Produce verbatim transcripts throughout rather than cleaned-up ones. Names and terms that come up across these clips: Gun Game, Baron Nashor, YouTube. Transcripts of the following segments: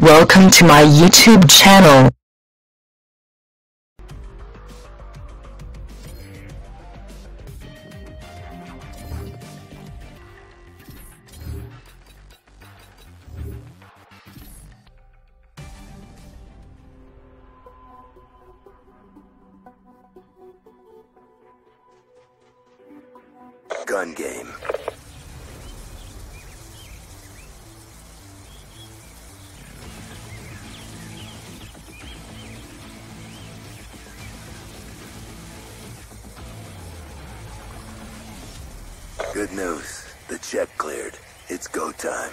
Welcome to my YouTube channel. Gun Game. Good news, the check cleared. It's go time.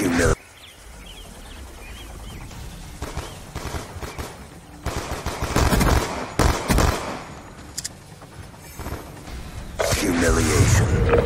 You know. Humiliation.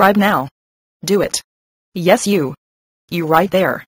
Subscribe now. Do it. Yes, you. You right there.